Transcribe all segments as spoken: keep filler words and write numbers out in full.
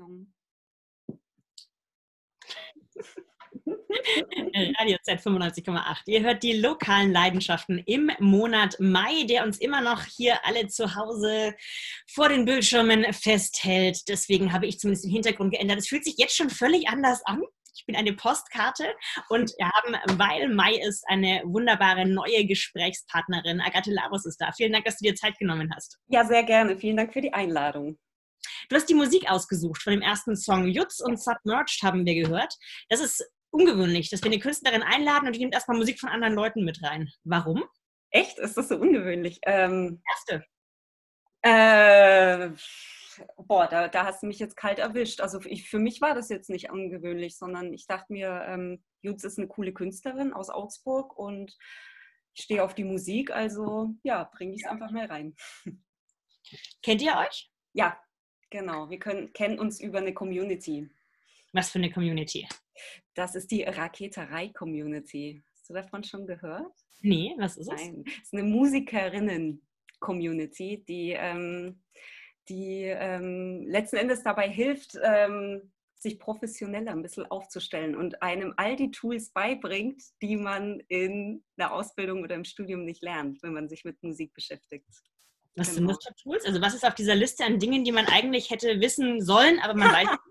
Ordnung. Radio Z fünfundneunzig Komma acht. Ihr hört die lokalen Leidenschaften im Monat Mai, der uns immer noch hier alle zu Hause vor den Bildschirmen festhält. Deswegen habe ich zumindest den Hintergrund geändert. Es fühlt sich jetzt schon völlig anders an. Ich bin eine Postkarte und wir haben, weil Mai ist, eine wunderbare neue Gesprächspartnerin. Agathe Labus ist da. Vielen Dank, dass du dir Zeit genommen hast. Ja, sehr gerne. Vielen Dank für die Einladung. Du hast die Musik ausgesucht von dem ersten Song Jutz und Submerged haben wir gehört. Das ist ungewöhnlich, dass wir eine Künstlerin einladen und die nimmt erstmal Musik von anderen Leuten mit rein. Warum? Echt? Ist das so ungewöhnlich? Ähm, Erste. Äh, boah, da, da hast du mich jetzt kalt erwischt. Also ich, für mich war das jetzt nicht ungewöhnlich, sondern ich dachte mir, ähm, Jutz ist eine coole Künstlerin aus Augsburg und ich stehe auf die Musik, also ja, bringe ich es einfach mal rein. Kennt ihr euch? Ja, genau. Wir können, kennen uns über eine Community. Was für eine Community? Das ist die Raketerei-Community. Hast du davon schon gehört? Nee, was ist es? Nein, es ist eine Musikerinnen-Community, die, ähm, die ähm, letzten Endes dabei hilft, ähm, sich professioneller ein bisschen aufzustellen und einem all die Tools beibringt, die man in der Ausbildung oder im Studium nicht lernt, wenn man sich mit Musik beschäftigt. Was sind das für Tools? Also was ist auf dieser Liste an Dingen, die man eigentlich hätte wissen sollen, aber man weiß nicht?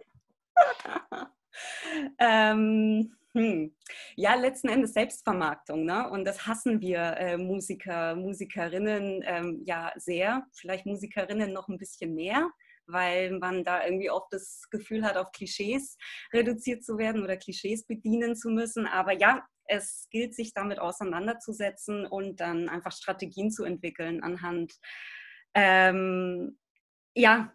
ähm, hm. Ja, letzten Endes Selbstvermarktung, ne? Und das hassen wir äh, Musiker, Musikerinnen ähm, ja sehr, vielleicht Musikerinnen noch ein bisschen mehr, weil man da irgendwie oft das Gefühl hat, auf Klischees reduziert zu werden oder Klischees bedienen zu müssen, aber ja, es gilt, sich damit auseinanderzusetzen und dann einfach Strategien zu entwickeln anhand ähm, ja,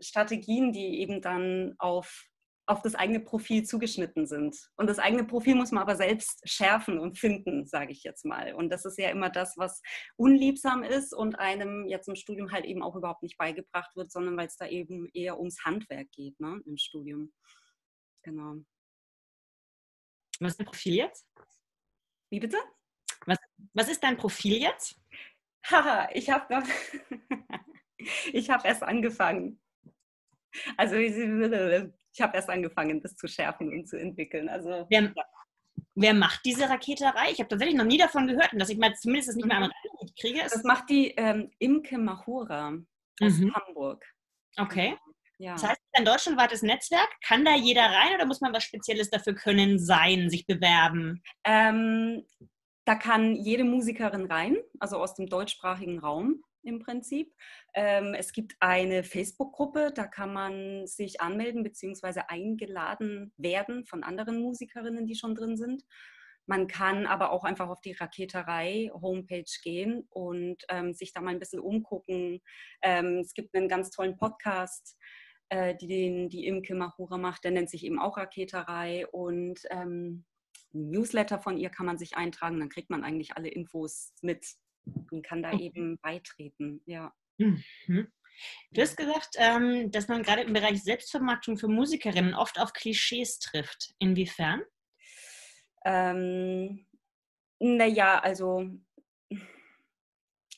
Strategien, die eben dann auf, auf das eigene Profil zugeschnitten sind. Und das eigene Profil muss man aber selbst schärfen und finden, sage ich jetzt mal. Und das ist ja immer das, was unliebsam ist und einem jetzt im Studium halt eben auch überhaupt nicht beigebracht wird, sondern weil es da eben eher ums Handwerk geht, ne, im Studium. Genau. Was ist dein Profil jetzt? Wie bitte? Was, was ist dein Profil jetzt? Haha, ich habe noch... ich habe erst angefangen. Also ich, ich habe erst angefangen, das zu schärfen und zu entwickeln. Also, wer, wer macht diese Raketerei? Ich habe tatsächlich noch nie davon gehört, dass ich mal zumindest das nicht mehr am Rand kriege. Das macht die ähm, Imke Machura aus mhm. Hamburg. Okay. Ja. Das heißt, ein deutschlandweites Netzwerk, kann da jeder rein oder muss man was Spezielles dafür können, sein, sich bewerben? Ähm, da kann jede Musikerin rein, also aus dem deutschsprachigen Raum. Im Prinzip. Ähm, es gibt eine Facebook-Gruppe, da kann man sich anmelden bzw. eingeladen werden von anderen Musikerinnen, die schon drin sind. Man kann aber auch einfach auf die Raketerei-Homepage gehen und ähm, sich da mal ein bisschen umgucken. Ähm, es gibt einen ganz tollen Podcast, äh, den die Imke Machura macht, der nennt sich eben auch Raketerei und ähm, ein Newsletter von ihr kann man sich eintragen, dann kriegt man eigentlich alle Infos mit. Man kann da eben beitreten, ja. Mhm. Du hast gesagt, dass man gerade im Bereich Selbstvermarktung für Musikerinnen oft auf Klischees trifft. Inwiefern? Ähm, naja, also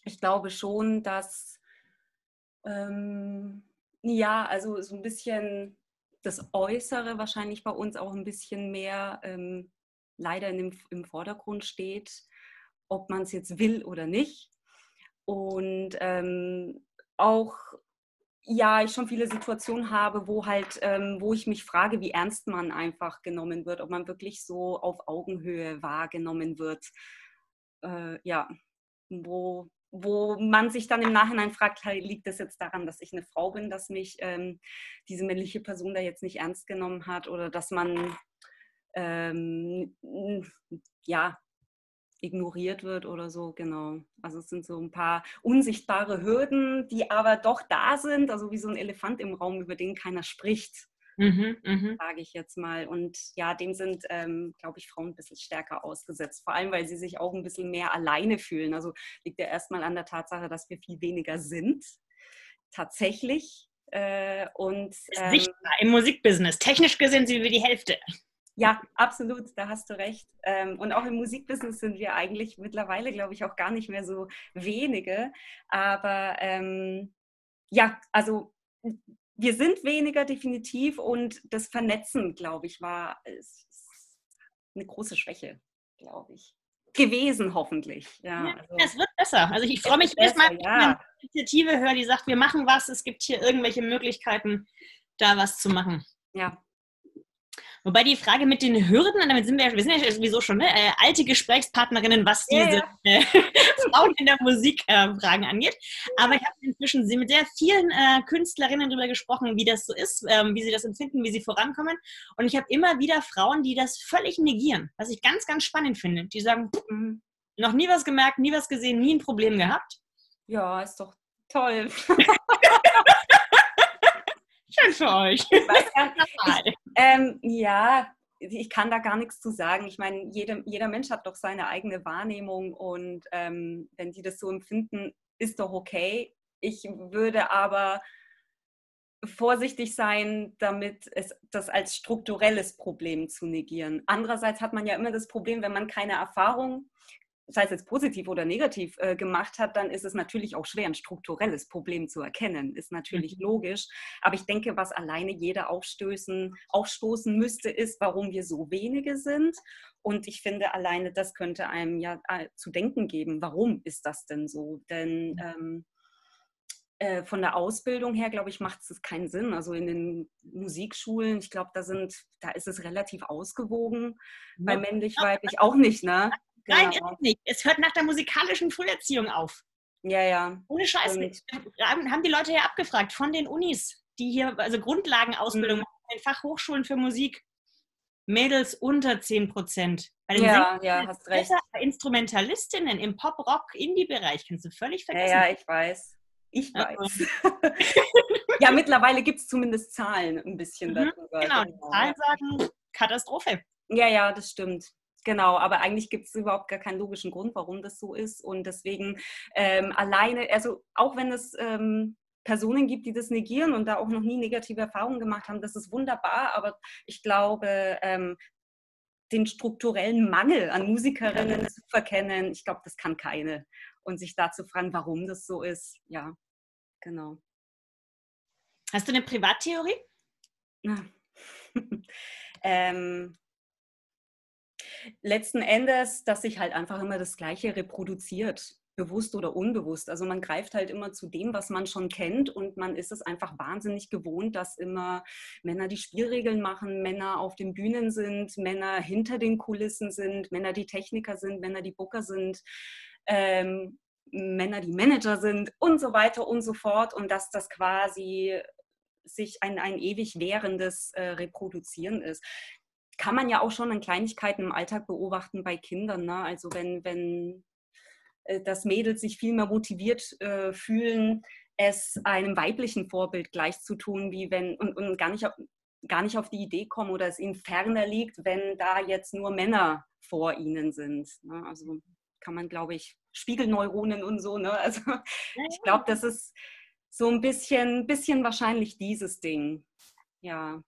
ich glaube schon, dass ähm, ja, also so ein bisschen das Äußere wahrscheinlich bei uns auch ein bisschen mehr ähm, leider in dem, im Vordergrund steht, ob man es jetzt will oder nicht. Und ähm, auch, ja, ich schon viele Situationen habe, wo halt, ähm, wo ich mich frage, wie ernst man einfach genommen wird, ob man wirklich so auf Augenhöhe wahrgenommen wird. Äh, ja, wo, wo man sich dann im Nachhinein fragt, liegt das jetzt daran, dass ich eine Frau bin, dass mich ähm, diese männliche Person da jetzt nicht ernst genommen hat oder dass man, ähm, ja, ignoriert wird oder so, genau. Also es sind so ein paar unsichtbare Hürden, die aber doch da sind, also wie so ein Elefant im Raum, über den keiner spricht, mhm, sage ich jetzt mal. Und ja, dem sind, ähm, glaube ich, Frauen ein bisschen stärker ausgesetzt, vor allem, weil sie sich auch ein bisschen mehr alleine fühlen. Also liegt ja erstmal an der Tatsache, dass wir viel weniger sind, tatsächlich. Äh, und ähm, ist sichtbar im Musikbusiness. Technisch gesehen sind wir die Hälfte. Ja, absolut, da hast du recht. Und auch im Musikbusiness sind wir eigentlich mittlerweile, glaube ich, auch gar nicht mehr so wenige. Aber ähm, ja, also wir sind weniger, definitiv, und das Vernetzen, glaube ich, war eine große Schwäche, glaube ich. Gewesen, hoffentlich. Ja, ja, also es wird besser. Also ich freue mich jedes Mal, wenn ich eine Initiative höre, die sagt, wir machen was, es gibt hier irgendwelche Möglichkeiten, da was zu machen. Ja. Wobei die Frage mit den Hürden, damit sind wir, wir sind ja sowieso schon, ne, äh, alte Gesprächspartnerinnen, was diese ja, ja. äh, Frauen in der Musik äh, Fragen angeht. Aber ich habe inzwischen mit sehr vielen äh, Künstlerinnen darüber gesprochen, wie das so ist, ähm, wie sie das empfinden, wie sie vorankommen. Und ich habe immer wieder Frauen, die das völlig negieren, was ich ganz, ganz spannend finde. Die sagen, noch nie was gemerkt, nie was gesehen, nie ein Problem gehabt. Ja, ist doch toll. Schön für euch. Ich weiß gar nicht, ich, ähm, ja, ich kann da gar nichts zu sagen. Ich meine, jeder, jeder Mensch hat doch seine eigene Wahrnehmung, und ähm, wenn die das so empfinden, ist doch okay. Ich würde aber vorsichtig sein, damit es, das als strukturelles Problem zu negieren. Andererseits hat man ja immer das Problem, wenn man keine Erfahrung, sei es jetzt positiv oder negativ, äh, gemacht hat, dann ist es natürlich auch schwer, ein strukturelles Problem zu erkennen. Ist natürlich mhm. logisch. Aber ich denke, was alleine jeder aufstoßen, aufstoßen müsste, ist, warum wir so wenige sind. Und ich finde, alleine das könnte einem ja äh, zu denken geben. Warum ist das denn so? Denn ähm, äh, von der Ausbildung her, glaube ich, macht es keinen Sinn. Also in den Musikschulen, ich glaube, da sind, da ist es relativ ausgewogen. Ja. Bei männlich, weiblich auch nicht, ne? Nein, genau. Ist nicht. Es hört nach der musikalischen Früherziehung auf. Ja, ja. Ohne Scheiß. Haben die Leute ja abgefragt von den Unis, die hier, also Grundlagenausbildung, mhm. machen, in Fachhochschulen für Musik, Mädels unter zehn Prozent. Bei den ja, Sängern, ja, hast recht. Bei Instrumentalistinnen im Pop-Rock, Indie-Bereich kannst du völlig vergessen. Ja, ja, ich weiß. Ich weiß. Ja, mittlerweile gibt es zumindest Zahlen ein bisschen mhm, darüber. Genau, die genau. Zahlen sagen Katastrophe. Ja, ja, das stimmt. Genau, aber eigentlich gibt es überhaupt gar keinen logischen Grund, warum das so ist, und deswegen ähm, alleine, also auch wenn es ähm, Personen gibt, die das negieren und da auch noch nie negative Erfahrungen gemacht haben, das ist wunderbar, aber ich glaube, ähm, den strukturellen Mangel an Musikerinnen zu verkennen, ich glaube, das kann keine, und sich da zu fragen, warum das so ist, ja, genau. Hast du eine Privattheorie? ähm... Letzten Endes, dass sich halt einfach immer das Gleiche reproduziert, bewusst oder unbewusst. Also man greift halt immer zu dem, was man schon kennt, und man ist es einfach wahnsinnig gewohnt, dass immer Männer die Spielregeln machen, Männer auf den Bühnen sind, Männer hinter den Kulissen sind, Männer die Techniker sind, Männer die Booker sind, ähm, Männer die Manager sind und so weiter und so fort, und dass das quasi sich ein, ein ewig währendes äh, Reproduzieren ist. Kann man ja auch schon an Kleinigkeiten im Alltag beobachten bei Kindern, ne? Also wenn, wenn das Mädels sich viel mehr motiviert äh, fühlen, es einem weiblichen Vorbild gleich zu tun, wie wenn, und, und gar nicht, gar nicht auf die Idee kommen oder es ihnen ferner liegt, wenn da jetzt nur Männer vor ihnen sind, ne? Also kann man, glaube ich, Spiegelneuronen und so, ne? Also ich glaube, das ist so ein bisschen, bisschen wahrscheinlich dieses Ding, ja.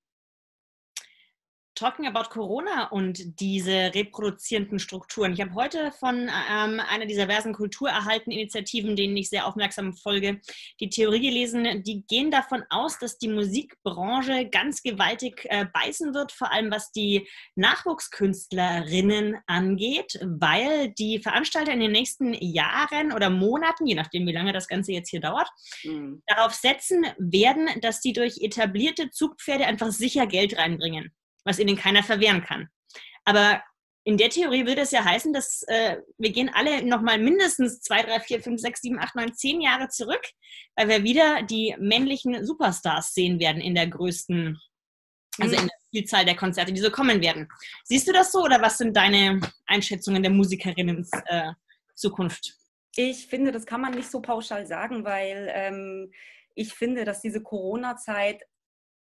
Talking about Corona und diese reproduzierenden Strukturen. Ich habe heute von ähm, einer dieser diversen kulturerhaltenden Initiativen, denen ich sehr aufmerksam folge, die Theorie gelesen. Die gehen davon aus, dass die Musikbranche ganz gewaltig äh, beißen wird, vor allem was die Nachwuchskünstlerinnen angeht, weil die Veranstalter in den nächsten Jahren oder Monaten, je nachdem wie lange das Ganze jetzt hier dauert, mhm. darauf setzen werden, dass sie durch etablierte Zugpferde einfach sicher Geld reinbringen, was ihnen keiner verwehren kann. Aber in der Theorie würde es ja heißen, dass äh, wir gehen alle nochmal mindestens zwei, drei, vier, fünf, sechs, sieben, acht, neun, zehn Jahre zurück, weil wir wieder die männlichen Superstars sehen werden in der größten, also in der Vielzahl der Konzerte, die so kommen werden. Siehst du das so, oder was sind deine Einschätzungen der Musikerinnen äh, Zukunft? Ich finde, das kann man nicht so pauschal sagen, weil ähm, ich finde, dass diese Corona-Zeit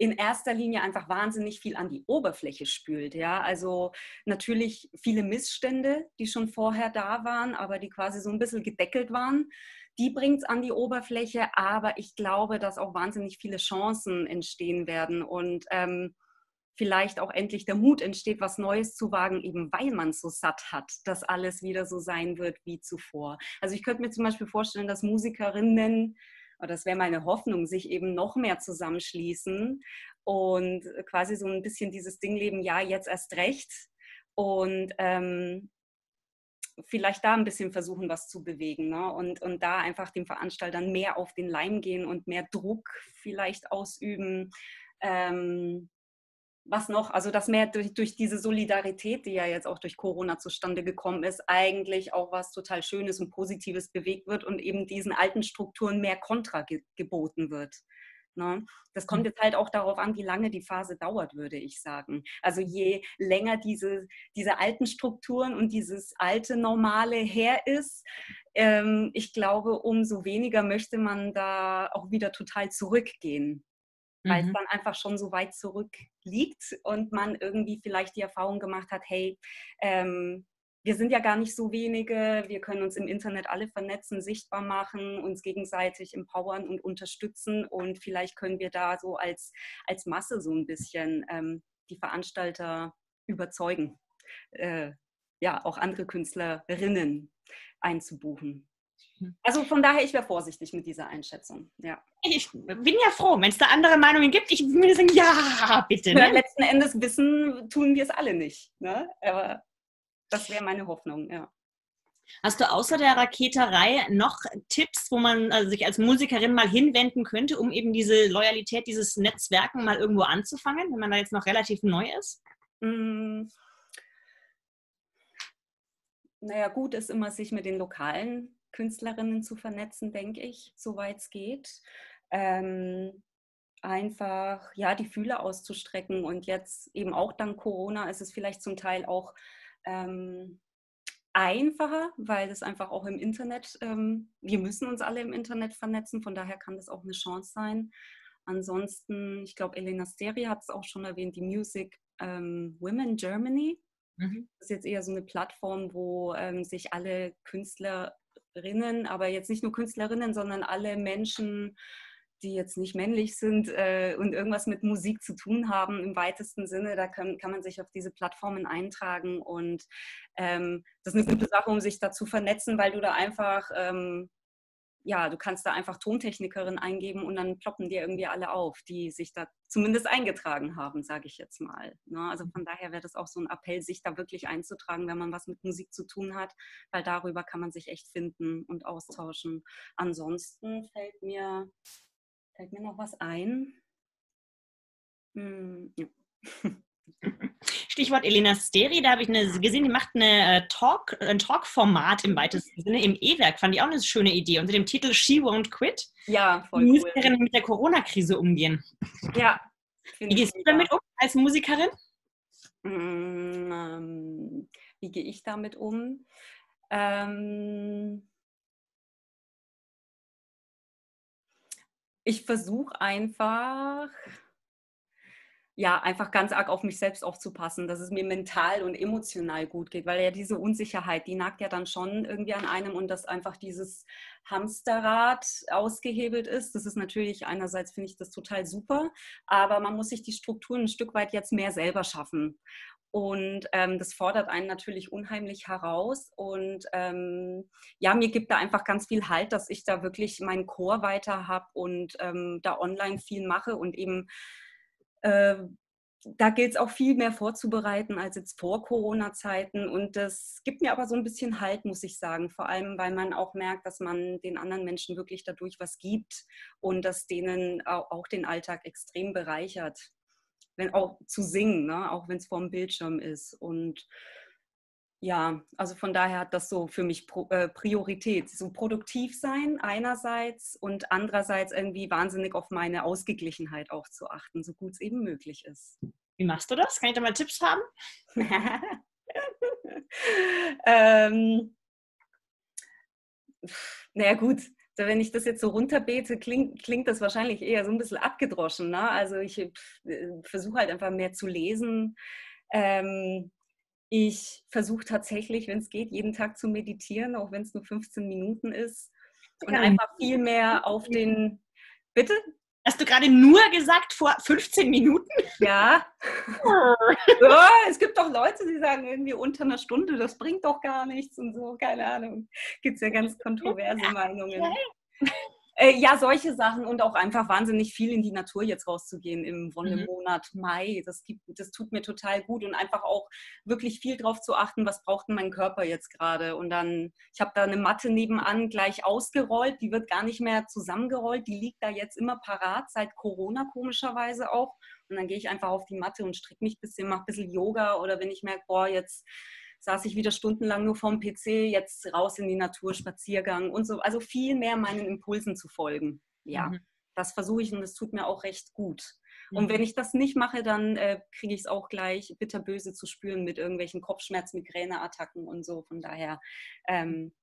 in erster Linie einfach wahnsinnig viel an die Oberfläche spült. Ja? Also natürlich viele Missstände, die schon vorher da waren, aber die quasi so ein bisschen gedeckelt waren, die bringt es an die Oberfläche. Aber ich glaube, dass auch wahnsinnig viele Chancen entstehen werden und ähm, vielleicht auch endlich der Mut entsteht, was Neues zu wagen, eben weil man es so satt hat, dass alles wieder so sein wird wie zuvor. Also ich könnte mir zum Beispiel vorstellen, dass Musikerinnen oder das wäre meine Hoffnung, sich eben noch mehr zusammenschließen und quasi so ein bisschen dieses Ding leben, ja, jetzt erst recht, und ähm, vielleicht da ein bisschen versuchen, was zu bewegen, ne? und, und da einfach den Veranstaltern mehr auf den Leim gehen und mehr Druck vielleicht ausüben. Ähm, was noch? Also dass mehr durch, durch diese Solidarität, die ja jetzt auch durch Corona zustande gekommen ist, eigentlich auch was total Schönes und Positives bewegt wird und eben diesen alten Strukturen mehr Kontra ge- geboten wird. Ne? Das kommt jetzt halt auch darauf an, wie lange die Phase dauert, würde ich sagen. Also je länger diese, diese alten Strukturen und dieses alte Normale her ist, ähm, ich glaube, umso weniger möchte man da auch wieder total zurückgehen, weil mhm. es dann einfach schon so weit zurückliegt und man irgendwie vielleicht die Erfahrung gemacht hat, hey, ähm, wir sind ja gar nicht so wenige, wir können uns im Internet alle vernetzen, sichtbar machen, uns gegenseitig empowern und unterstützen, und vielleicht können wir da so als, als Masse so ein bisschen ähm, die Veranstalter überzeugen, äh, ja, auch andere Künstlerinnen einzubuchen. Also von daher, ich wäre vorsichtig mit dieser Einschätzung. Ja. Ich bin ja froh, wenn es da andere Meinungen gibt. Ich würde sagen, ja, bitte. Ne? Letzten Endes wissen, tun wir es alle nicht. Ne? Aber das wäre meine Hoffnung, ja. Hast du außer der Raketerei noch Tipps, wo man also sich als Musikerin mal hinwenden könnte, um eben diese Loyalität, dieses Netzwerken mal irgendwo anzufangen, wenn man da jetzt noch relativ neu ist? Mm. Naja, gut ist immer, sich mit den lokalen Künstlerinnen zu vernetzen, denke ich, soweit es geht. Ähm, einfach, ja, die Fühler auszustrecken, und jetzt eben auch dank Corona ist es vielleicht zum Teil auch ähm, einfacher, weil das einfach auch im Internet, ähm, wir müssen uns alle im Internet vernetzen, von daher kann das auch eine Chance sein. Ansonsten, ich glaube, Elena Steri hat es auch schon erwähnt, die Music ähm, Women Germany. Mhm. Das ist jetzt eher so eine Plattform, wo ähm, sich alle Künstler Rinnen, aber jetzt nicht nur Künstlerinnen, sondern alle Menschen, die jetzt nicht männlich sind äh, und irgendwas mit Musik zu tun haben im weitesten Sinne, da kann, kann man sich auf diese Plattformen eintragen, und ähm, das ist eine gute Sache, um sich da zu vernetzen, weil du da einfach, ähm, ja, du kannst da einfach Tontechnikerin eingeben und dann ploppen dir irgendwie alle auf, die sich da zumindest eingetragen haben, sage ich jetzt mal. Ne? Also von daher wäre das auch so ein Appell, sich da wirklich einzutragen, wenn man was mit Musik zu tun hat, weil darüber kann man sich echt finden und austauschen. Ansonsten fällt mir, fällt mir noch was ein. Hm, ja. Stichwort Elena Steri, da habe ich eine, gesehen, die macht eine Talk, ein Talk-Format im weitesten Sinne, im E-Werk, fand ich auch eine schöne Idee, unter dem Titel She Won't Quit. Ja, voll cool. Musikerinnen mit der Corona-Krise umgehen. Ja. Wie gehst du damit um als Musikerin? Mm, ähm, wie gehe ich damit um? Ähm, ich versuche einfach... ja, einfach ganz arg auf mich selbst aufzupassen, dass es mir mental und emotional gut geht, weil ja diese Unsicherheit, die nagt ja dann schon irgendwie an einem, und dass einfach dieses Hamsterrad ausgehebelt ist, das ist natürlich, einerseits finde ich das total super, aber man muss sich die Strukturen ein Stück weit jetzt mehr selber schaffen, und ähm, das fordert einen natürlich unheimlich heraus, und ähm, ja, mir gibt da einfach ganz viel Halt, dass ich da wirklich meinen Chor weiter habe und ähm, da online viel mache, und eben Äh, da gilt es auch viel mehr vorzubereiten als jetzt vor Corona-Zeiten, und das gibt mir aber so ein bisschen Halt, muss ich sagen, vor allem, weil man auch merkt, dass man den anderen Menschen wirklich dadurch was gibt und dass denen auch den Alltag extrem bereichert, wenn auch zu singen, ne? Auch wenn es vor dem Bildschirm ist, und ja, also von daher hat das so für mich Priorität. So produktiv sein einerseits und andererseits irgendwie wahnsinnig auf meine Ausgeglichenheit auch zu achten, so gut es eben möglich ist. Wie machst du das? Kann ich da mal Tipps haben? ähm, naja gut, wenn ich das jetzt so runterbete, klingt, klingt das wahrscheinlich eher so ein bisschen abgedroschen. Ne? Also ich äh, versuche halt einfach mehr zu lesen. Ähm, Ich versuche tatsächlich, wenn es geht, jeden Tag zu meditieren, auch wenn es nur fünfzehn Minuten ist. Und einfach viel mehr auf den... Bitte? Hast du gerade nur gesagt, vor fünfzehn Minuten? Ja. Ja. Es gibt doch Leute, die sagen irgendwie unter einer Stunde, das bringt doch gar nichts und so, keine Ahnung. Gibt es ja ganz kontroverse Meinungen. Äh, ja, solche Sachen und auch einfach wahnsinnig viel in die Natur jetzt rauszugehen im Wonnemonat mhm. Mai. Das, gibt, das tut mir total gut und einfach auch wirklich viel drauf zu achten, was braucht denn mein Körper jetzt gerade. Und dann, ich habe da eine Matte nebenan gleich ausgerollt, die wird gar nicht mehr zusammengerollt, die liegt da jetzt immer parat, seit Corona komischerweise auch. Und dann gehe ich einfach auf die Matte und stricke mich ein bisschen, mache ein bisschen Yoga oder wenn ich merke, boah, jetzt saß ich wieder stundenlang nur vorm P C, jetzt raus in die Natur, Spaziergang und so. Also viel mehr meinen Impulsen zu folgen. Ja, mhm. das versuche ich und das tut mir auch recht gut. Mhm. Und wenn ich das nicht mache, dann äh, kriege ich es auch gleich bitterböse zu spüren mit irgendwelchen Kopfschmerz, Migräneattacken und so. Von daher ähm,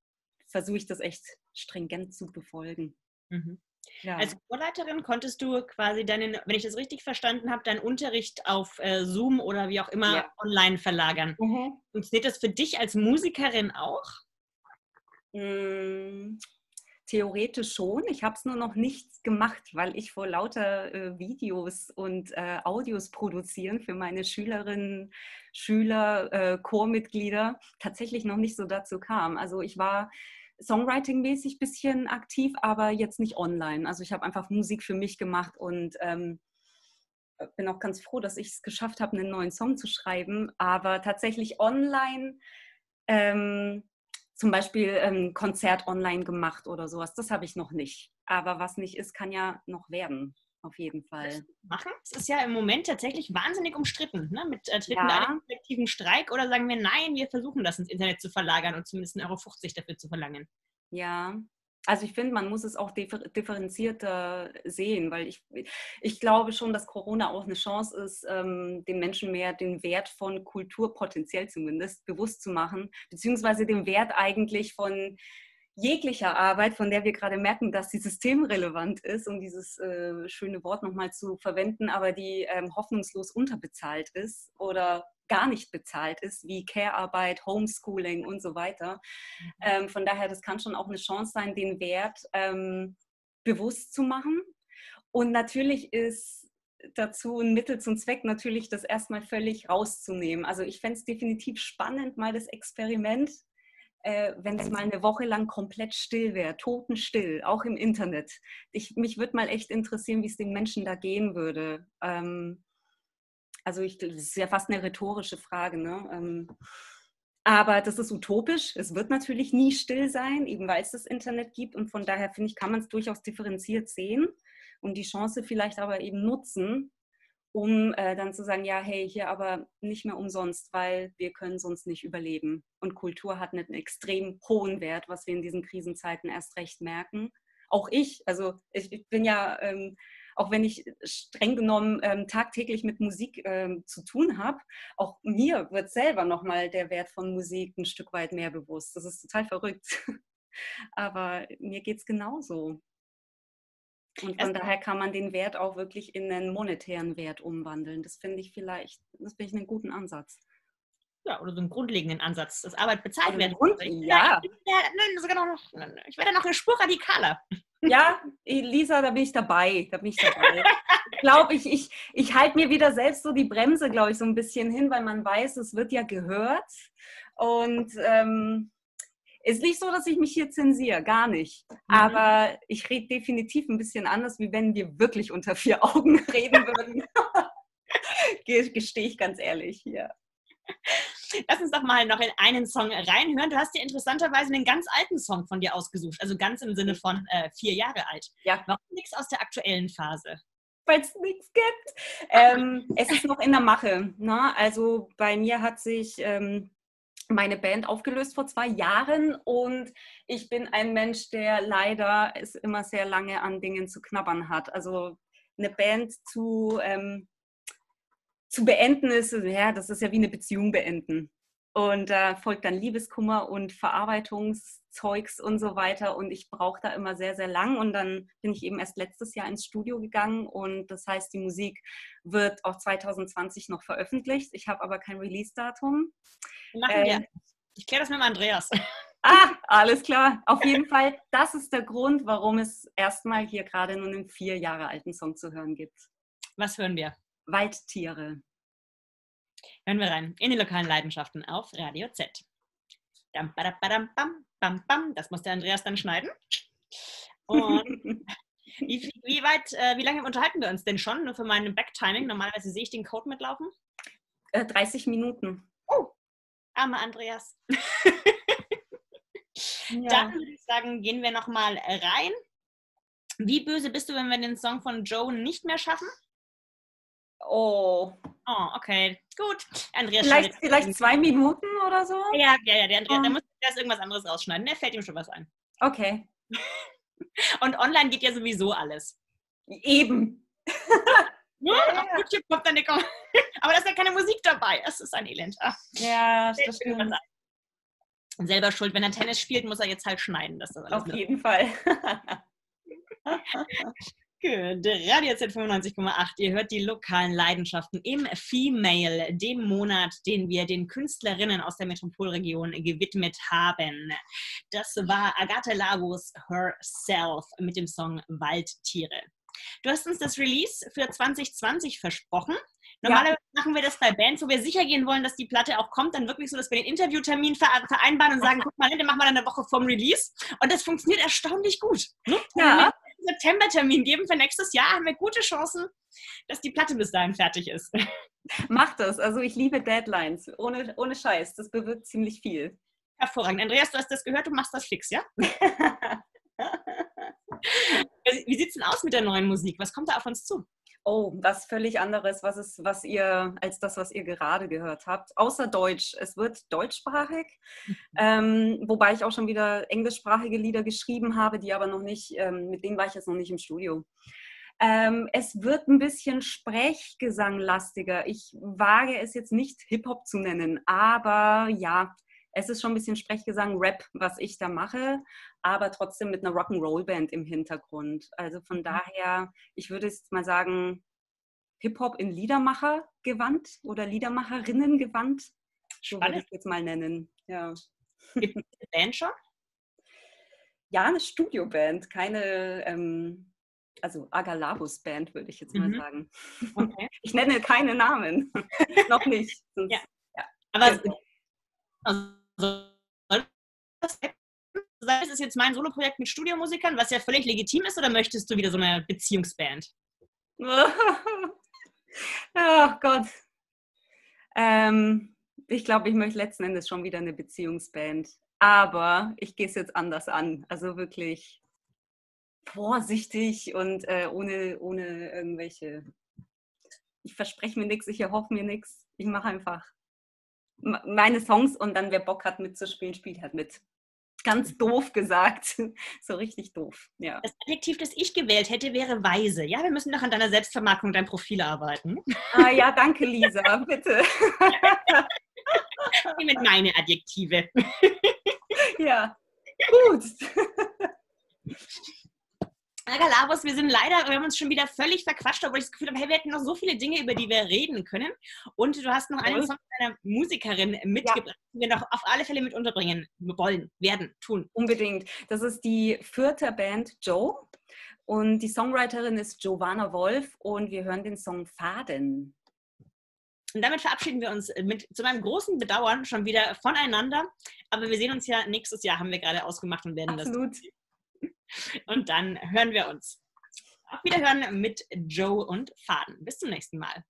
versuche ich das echt stringent zu befolgen. Mhm. Ja. Als Chorleiterin konntest du quasi deinen, wenn ich das richtig verstanden habe, deinen Unterricht auf äh, Zoom oder wie auch immer ja. online verlagern. Mhm. Funktioniert das für dich als Musikerin auch? Mm, theoretisch schon. Ich habe es nur noch nicht gemacht, weil ich vor lauter äh, Videos und äh, Audios produzieren für meine Schülerinnen, Schüler, äh, Chormitglieder tatsächlich noch nicht so dazu kam. Also ich war Songwriting-mäßig ein bisschen aktiv, aber jetzt nicht online. Also ich habe einfach Musik für mich gemacht und ähm, bin auch ganz froh, dass ich es geschafft habe, einen neuen Song zu schreiben. Aber tatsächlich online, ähm, zum Beispiel ein Konzert online gemacht oder sowas, das habe ich noch nicht. Aber was nicht ist, kann ja noch werden. Auf jeden Fall. Machen? Es ist ja im Moment tatsächlich wahnsinnig umstritten. Ne? Mit äh, dritten ja. kollektiven Streik oder sagen wir, nein, wir versuchen das ins Internet zu verlagern und zumindest eins Komma fünfzig Euro dafür zu verlangen. Ja, also ich finde, man muss es auch differ- differenzierter sehen, weil ich, ich glaube schon, dass Corona auch eine Chance ist, ähm, den Menschen mehr den Wert von Kultur, potenziell zumindest, bewusst zu machen, beziehungsweise den Wert eigentlich von jeglicher Arbeit, von der wir gerade merken, dass sie systemrelevant ist, um dieses äh, schöne Wort nochmal zu verwenden, aber die ähm, hoffnungslos unterbezahlt ist oder gar nicht bezahlt ist, wie Care-Arbeit, Homeschooling und so weiter. Mhm. Ähm, von daher, das kann schon auch eine Chance sein, den Wert ähm, bewusst zu machen. Und natürlich ist dazu ein Mittel zum Zweck, natürlich das erstmal völlig rauszunehmen. Also ich fände es definitiv spannend, mal das Experiment, Äh, wenn es mal eine Woche lang komplett still wäre, totenstill, auch im Internet. Ich, mich würde mal echt interessieren, wie es den Menschen da gehen würde. Ähm, also ich, das ist ja fast eine rhetorische Frage, ne? Ähm, aber das ist utopisch. Es wird natürlich nie still sein, eben weil es das Internet gibt. Und von daher, finde ich, kann man es durchaus differenziert sehen und die Chance vielleicht aber eben nutzen, um äh, dann zu sagen, ja, hey, hier aber nicht mehr umsonst, weil wir können sonst nicht überleben. Und Kultur hat einen extrem hohen Wert, was wir in diesen Krisenzeiten erst recht merken. Auch ich, also ich, ich bin ja, ähm, auch wenn ich streng genommen ähm, tagtäglich mit Musik ähm, zu tun habe, auch mir wird selber nochmal der Wert von Musik ein Stück weit mehr bewusst. Das ist total verrückt. Aber mir geht es genauso. Und von daher kann man den Wert auch wirklich in einen monetären Wert umwandeln. Das finde ich vielleicht, das finde ich einen guten Ansatz. Ja, oder so einen grundlegenden Ansatz, dass Arbeit bezahlt werden muss. Ja. Nein, sogar noch, ich werde noch eine Spur radikaler. Ja, Lisa, da bin ich dabei. Da bin ich dabei. Ich glaube, ich, ich, ich halte mir wieder selbst so die Bremse, glaube ich, so ein bisschen hin, weil man weiß, es wird ja gehört. Und ähm, ist nicht so, dass ich mich hier zensiere, gar nicht. Mhm. Aber ich rede definitiv ein bisschen anders, wie wenn wir wirklich unter vier Augen reden würden. Gestehe ich ganz ehrlich hier. Lass uns doch mal noch in einen Song reinhören. Du hast dir interessanterweise einen ganz alten Song von dir ausgesucht. Also ganz im Sinne von äh, vier Jahre alt. Ja. Warum nichts aus der aktuellen Phase? Weil es nichts gibt. Ähm, es ist noch in der Mache. Ne? Also bei mir hat sich Ähm, meine Band aufgelöst vor zwei Jahren und ich bin ein Mensch, der leider es immer sehr lange an Dingen zu knabbern hat. Also eine Band zu, ähm, zu beenden ist, ja, das ist ja wie eine Beziehung beenden. Und da äh, folgt dann Liebeskummer und Verarbeitungszeugs und so weiter und ich brauche da immer sehr, sehr lang und dann bin ich eben erst letztes Jahr ins Studio gegangen und das heißt, die Musik wird auch zwanzig zwanzig noch veröffentlicht. Ich habe aber kein Release-Datum. Machen wir. Ähm, ich kläre das mit dem Andreas. Ah, alles klar. Auf jeden Fall, das ist der Grund, warum es erstmal hier gerade nur einen vier Jahre alten Song zu hören gibt. Was hören wir? Waldtiere. Hören wir rein in die lokalen Leidenschaften auf Radio Z. Das muss der Andreas dann schneiden. Und wie, wie weit, äh, wie lange unterhalten wir uns denn schon? Nur für meinen Backtiming. Normalerweise sehe ich den Code mitlaufen. Äh, dreißig Minuten. Oh, armer Andreas. Ja. Dann würde ich sagen, gehen wir nochmal rein. Wie böse bist du, wenn wir den Song von Joe nicht mehr schaffen? Oh. Oh, okay. Gut. Andreas vielleicht vielleicht zwei Minuten oder so? Ja, ja, ja. Der Andreas, oh. der muss der ist irgendwas anderes rausschneiden. Da fällt ihm schon was ein. Okay. Und online geht ja sowieso alles. Eben. Ja, ja, auf YouTube kommt dann nicht. Aber da ist ja keine Musik dabei. Das ist ein Elend. Ach. Ja, das stimmt. Selber schuld. Wenn er Tennis spielt, muss er jetzt halt schneiden. Dass das alles auf jeden Fall. Gut, Radio Z fünfundneunzig Komma acht. Ihr hört die lokalen Leidenschaften im Female, dem Monat, den wir den Künstlerinnen aus der Metropolregion gewidmet haben. Das war Agathe Labus Herself mit dem Song Waldtiere. Du hast uns das Release für zwanzig zwanzig versprochen. Normalerweise ja. machen wir das bei Bands, wo wir sicher gehen wollen, dass die Platte auch kommt, dann wirklich so, dass wir den Interviewtermin vereinbaren und sagen, guck mal, den machen wir dann eine Woche vorm Release. Und das funktioniert erstaunlich gut. Ne? Ja. Wenn wir einen September-Termin geben für nächstes Jahr, haben wir gute Chancen, dass die Platte bis dahin fertig ist. Mach das. Also ich liebe Deadlines. Ohne, ohne Scheiß. Das bewirkt ziemlich viel. Hervorragend. Andreas, du hast das gehört, du machst das fix, ja? Wie sieht es denn aus mit der neuen Musik? Was kommt da auf uns zu? Oh, was völlig anderes, was ist, was ihr, als das, was ihr gerade gehört habt. Außer Deutsch. Es wird deutschsprachig, ähm, wobei ich auch schon wieder englischsprachige Lieder geschrieben habe, die aber noch nicht, ähm, mit denen war ich jetzt noch nicht im Studio. Ähm, es wird ein bisschen Sprechgesanglastiger. Ich wage es jetzt nicht Hip-Hop zu nennen, aber ja, es ist schon ein bisschen Sprechgesang, Rap, was ich da mache, aber trotzdem mit einer Rock'n'Roll-Band im Hintergrund. Also von daher, ich würde jetzt mal sagen, Hip-Hop in Liedermacher-Gewand oder Liedermacherinnen-Gewand, so würde ich es jetzt mal nennen. Ja. Gibt es eine Band schon? Ja, eine Studioband, keine, ähm, also Agalabus-Band würde ich jetzt mal mhm. sagen. Okay. Ich nenne keine Namen, noch nicht. Sonst, ja. Ja. Aber also, das ist jetzt mein Soloprojekt mit Studiomusikern, was ja völlig legitim ist, oder möchtest du wieder so eine Beziehungsband? Oh Gott. Ähm, ich glaube, ich möchte letzten Endes schon wieder eine Beziehungsband. Aber ich gehe es jetzt anders an. Also wirklich vorsichtig und äh, ohne, ohne irgendwelche... Ich verspreche mir nichts, ich erhoffe mir nichts. Ich mache einfach meine Songs und dann, wer Bock hat mitzuspielen, spielt halt mit. Ganz doof gesagt. So richtig doof, ja. Das Adjektiv, das ich gewählt hätte, wäre weise. Ja, wir müssen doch an deiner Selbstvermarktung, dein Profil arbeiten. Ah ja, danke Lisa, bitte. Ich nehme meine Adjektive. Ja, gut. Agalabus, wir sind leider, wir haben uns schon wieder völlig verquatscht, obwohl ich das Gefühl habe, hey, wir hätten noch so viele Dinge, über die wir reden können. Und du hast noch einen Song von einer Musikerin mitgebracht, ja, den wir noch auf alle Fälle mit unterbringen wollen, werden, tun. Unbedingt. Das ist die Fürther Band Joe und die Songwriterin ist Giovanna Wolf und wir hören den Song Faden. Und damit verabschieden wir uns mit, zu meinem großen Bedauern schon wieder voneinander, aber wir sehen uns ja nächstes Jahr, haben wir gerade ausgemacht und werden Absolut. das... Und dann hören wir uns. Auf Wiederhören mit Joe und Faden. Bis zum nächsten Mal.